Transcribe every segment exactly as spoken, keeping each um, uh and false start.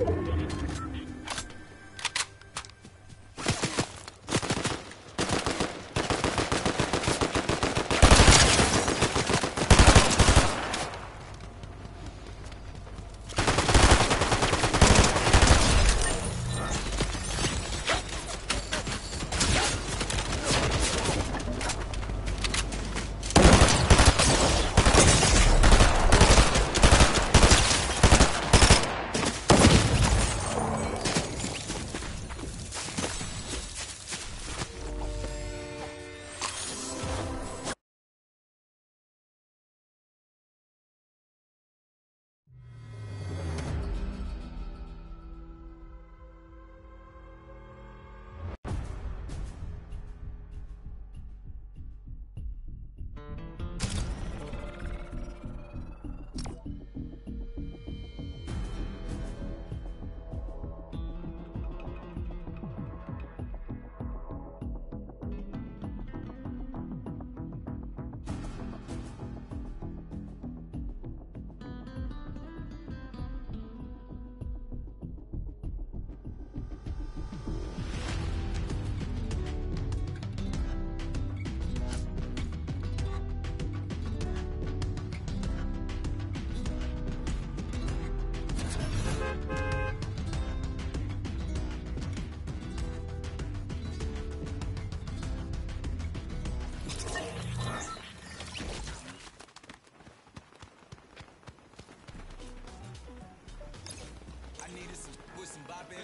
Let's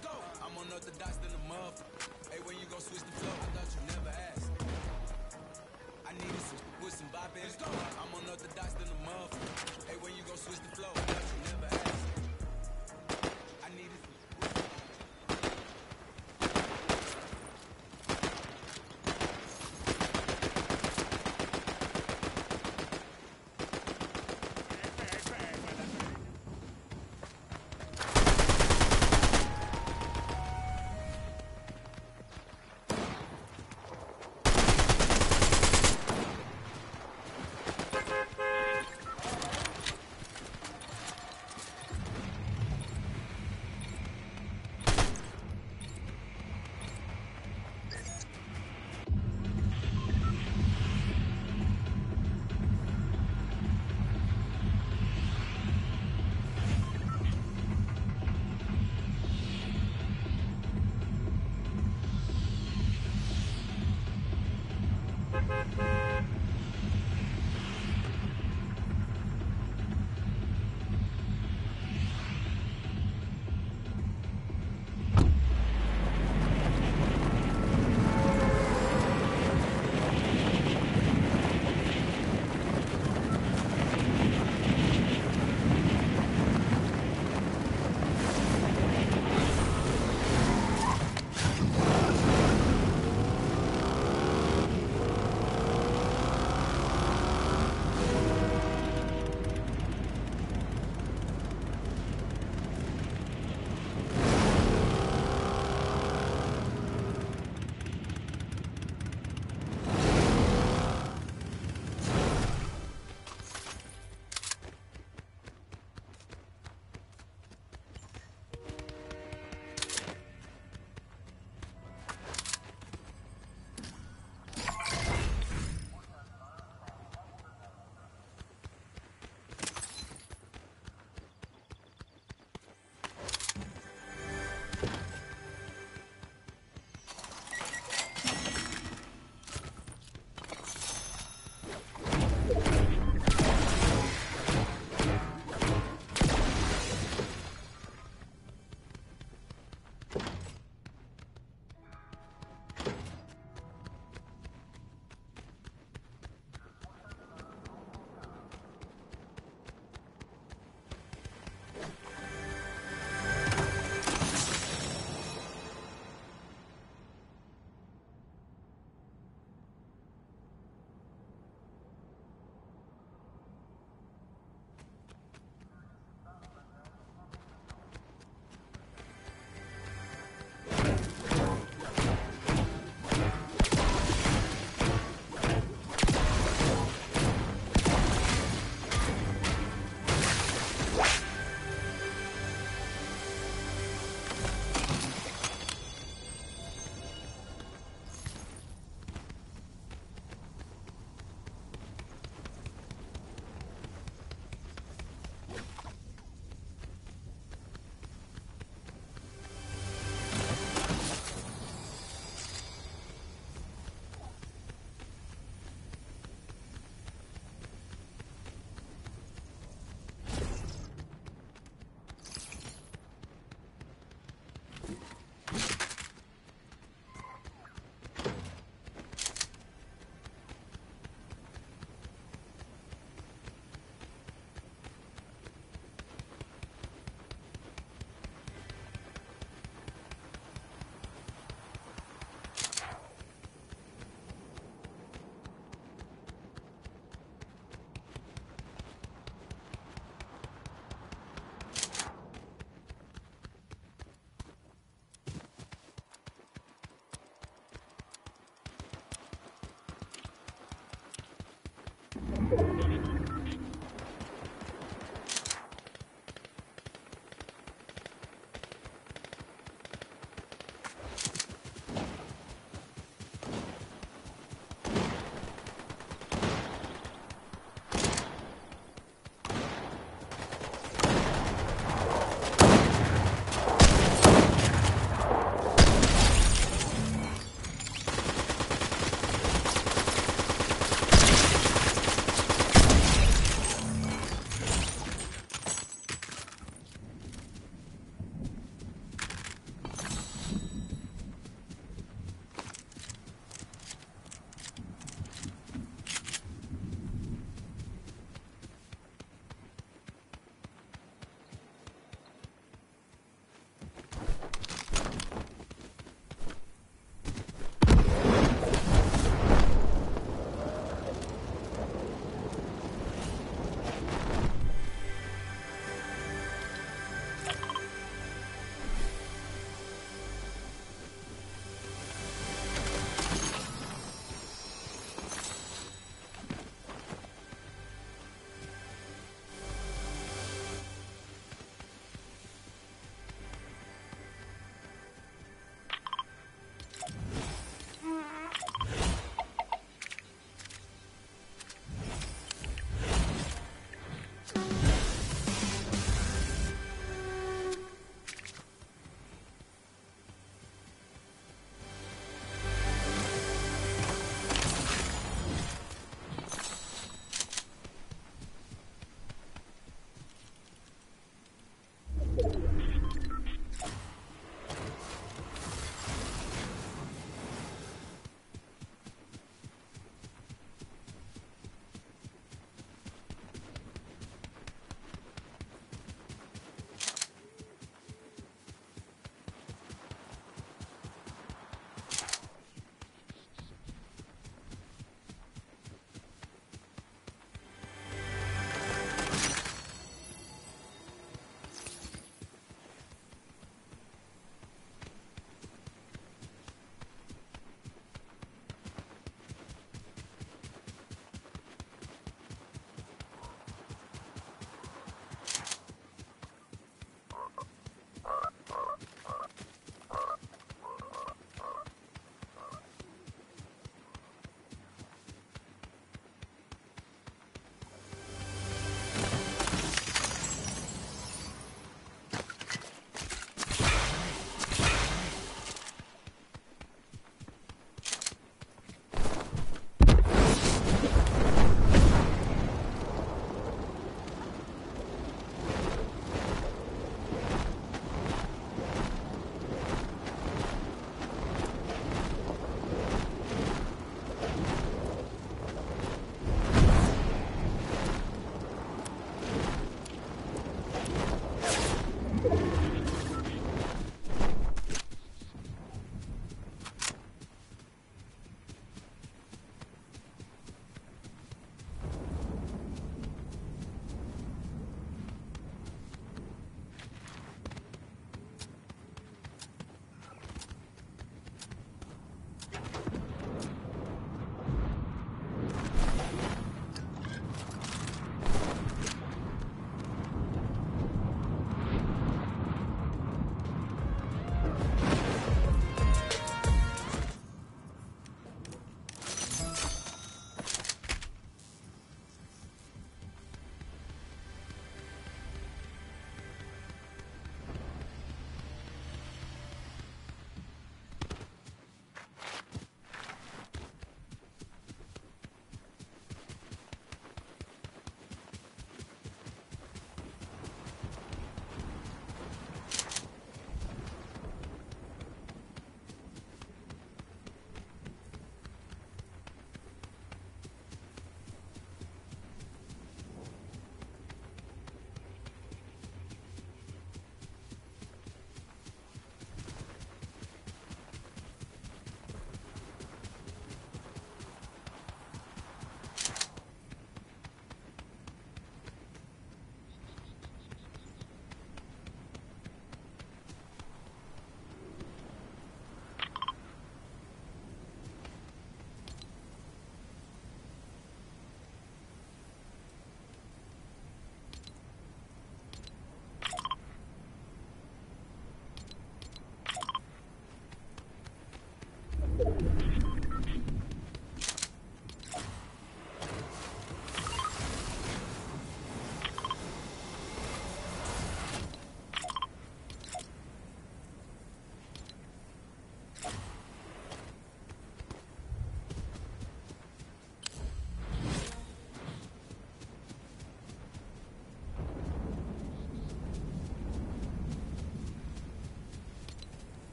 go. I'm unorthodox than a motherfucker. Hey, when you gon' switch the flow? I thought you never asked. I needed some with some boppin'. Let's go. I'm unorthodox than a motherfucker. Hey, when you gon' switch the flow? I thought you never asked. I needed some.